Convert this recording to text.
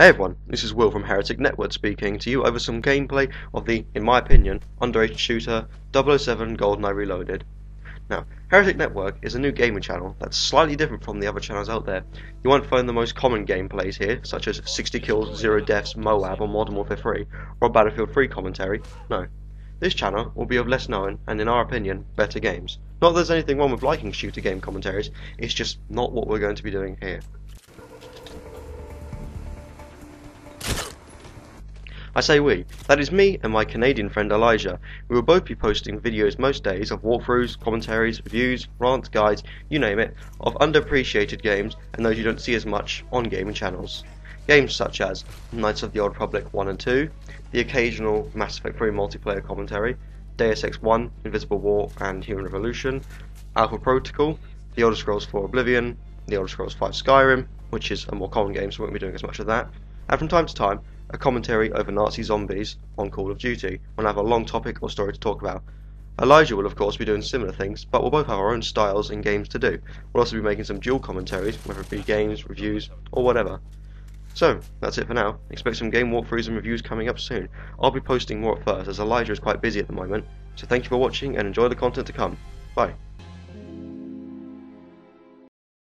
Hey everyone, this is Will from Heretic Network speaking to you over some gameplay of the, in my opinion, underrated shooter 007 GoldenEye Reloaded. Now, Heretic Network is a new gaming channel that's slightly different from the other channels out there. You won't find the most common gameplays here, such as 60 kills, 0 deaths, MOAB or Modern Warfare 3, or Battlefield 3 commentary. No. This channel will be of less known, and in our opinion, better games. Not that there's anything wrong with liking shooter game commentaries, it's just not what we're going to be doing here. I say we, that is me and my Canadian friend Elijah. We will both be posting videos most days of walkthroughs, commentaries, reviews, rants, guides, you name it, of underappreciated games and those you don't see as much on gaming channels. Games such as Knights of the Old Republic 1 and 2, the occasional Mass Effect 3 multiplayer commentary, Deus Ex 1, Invisible War and Human Revolution, Alpha Protocol, The Elder Scrolls 4 Oblivion, The Elder Scrolls 5 Skyrim, which is a more common game so we won't be doing as much of that, and from time to time, a commentary over Nazi zombies on Call of Duty when I have a long topic or story to talk about. Elijah will of course be doing similar things, but we'll both have our own styles and games to do. We'll also be making some dual commentaries, whether it be games, reviews, or whatever. So, that's it for now. Expect some game walkthroughs and reviews coming up soon. I'll be posting more at first, as Elijah is quite busy at the moment. So thank you for watching and enjoy the content to come. Bye.